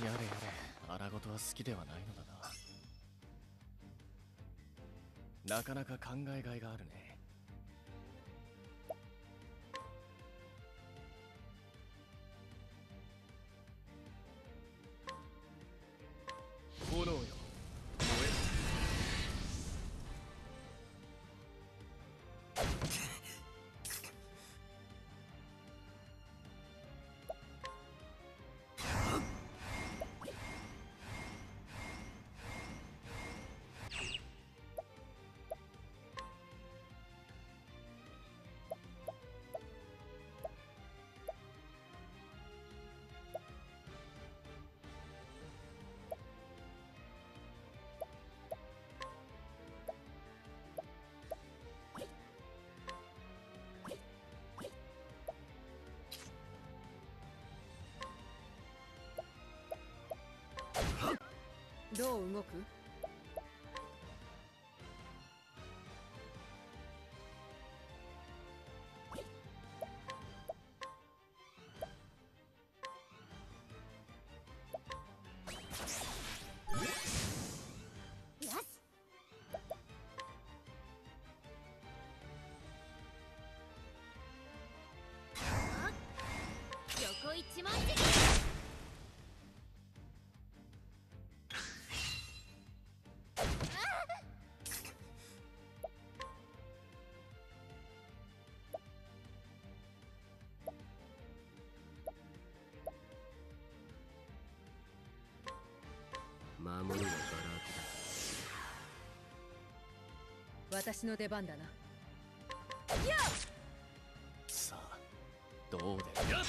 やれやれ、荒事は好きではないのだな。なかなか考えがいがあるね。炎よ、どう動く？横一枚的守りのガラクだ。私の出番だな。さあ、どうでよし。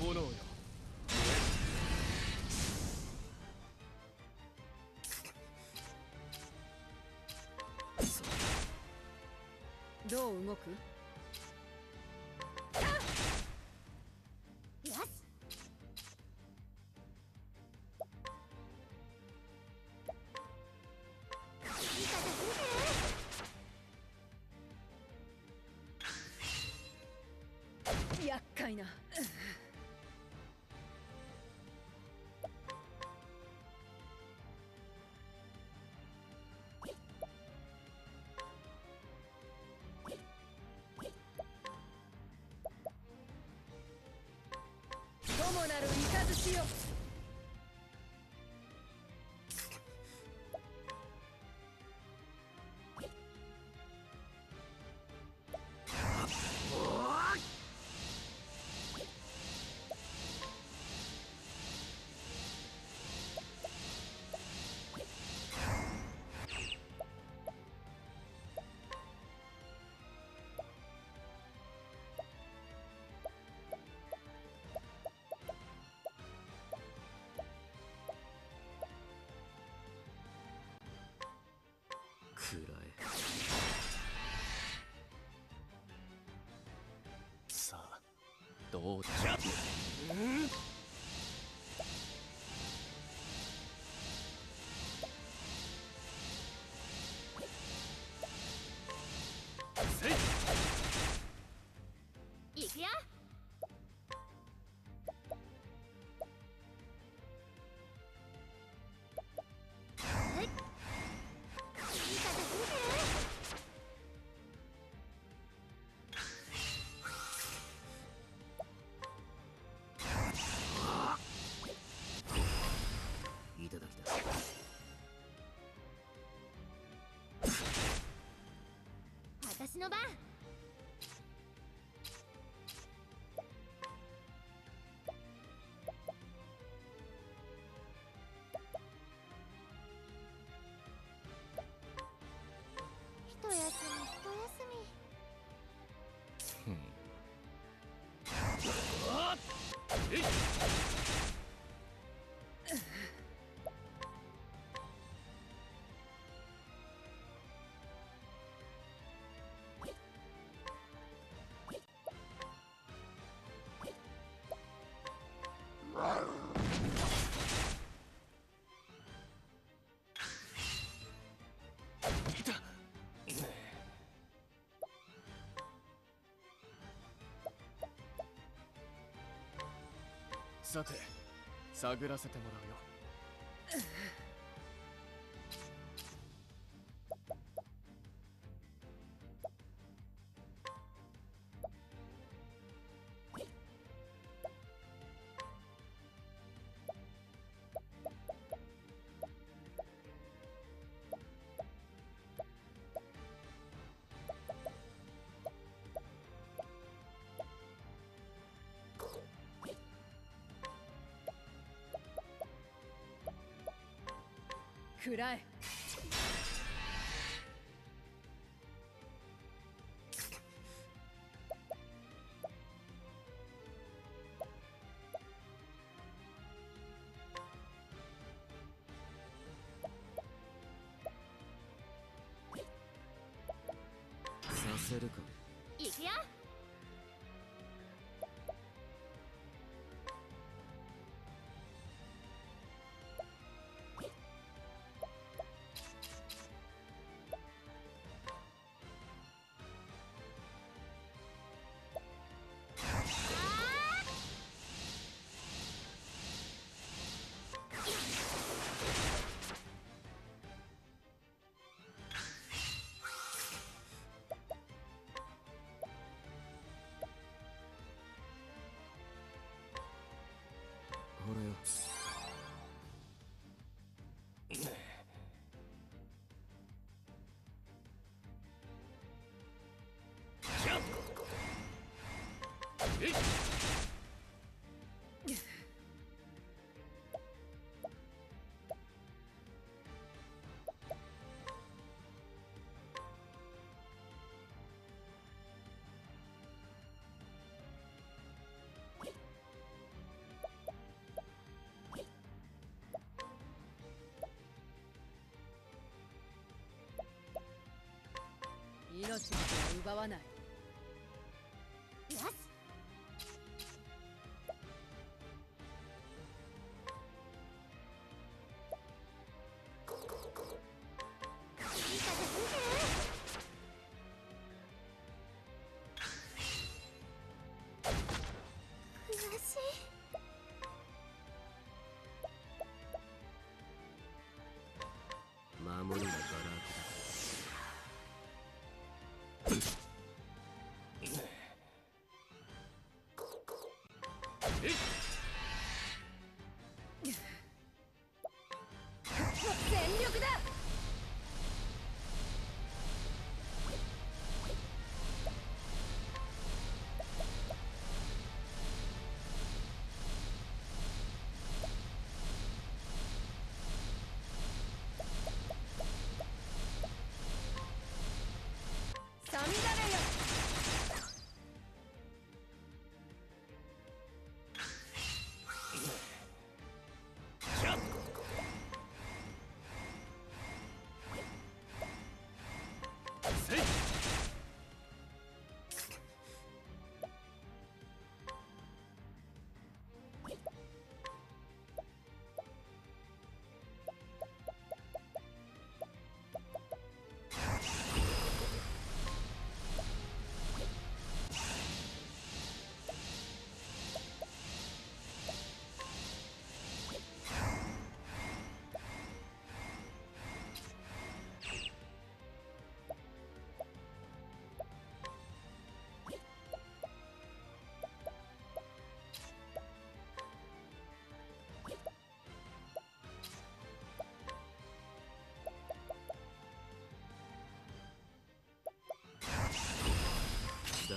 炎よ、どう動く？厄介な。友なる雷よ、さあ、どうじゃ。いくよ。私の番。さて、探らせてもらうよ。暗い。させるか。いくよ。命は奪わない。守りがガラクだ。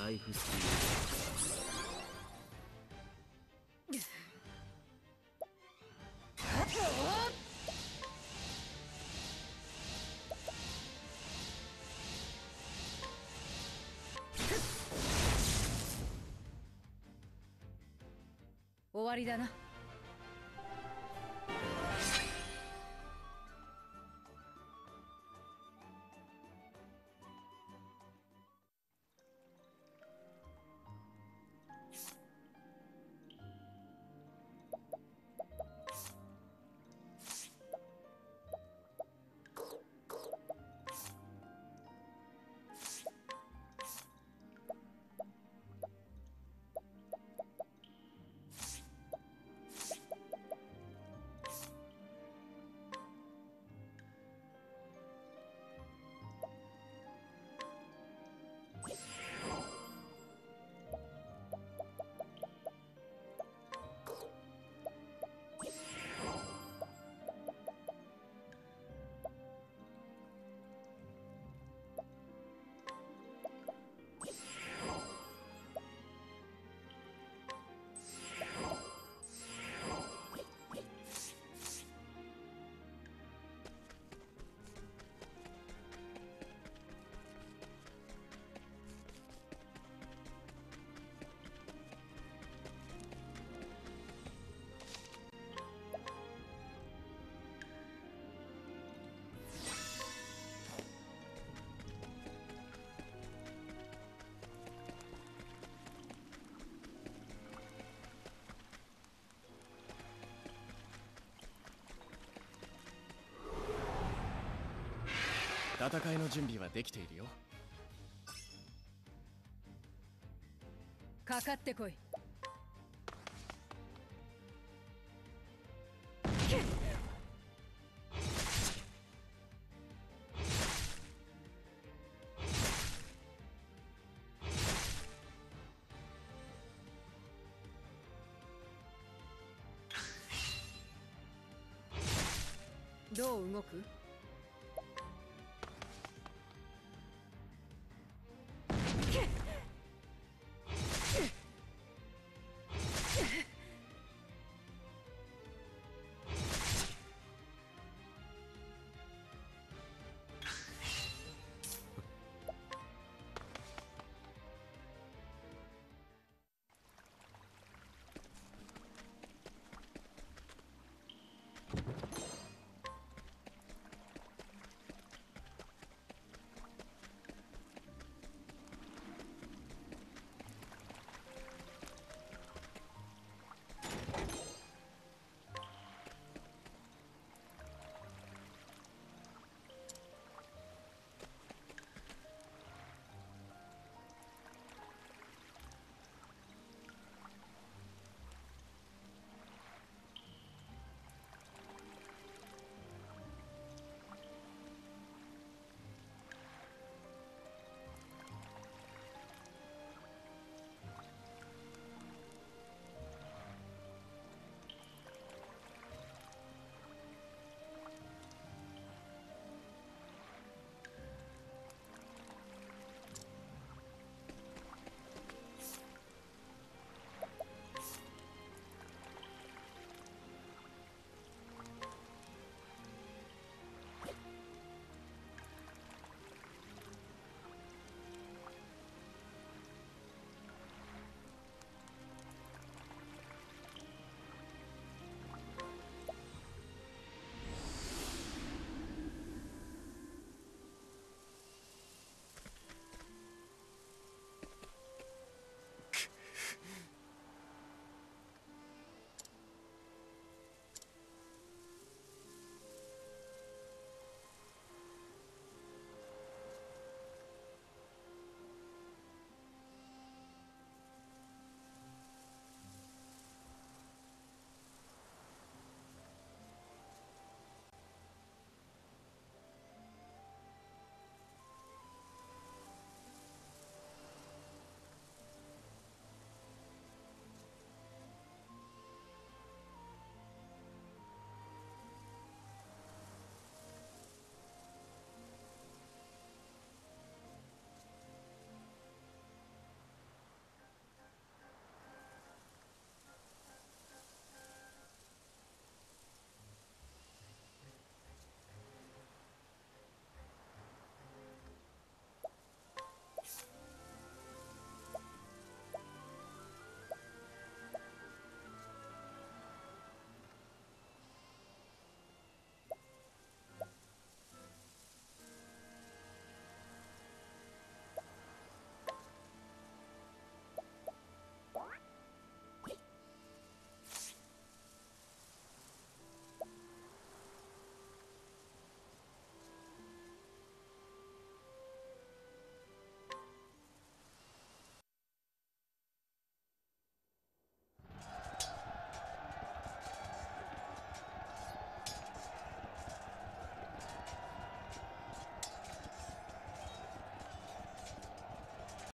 ライフスピード。終わりだな。戦いの準備はできているよ。かかってこい。どう動く？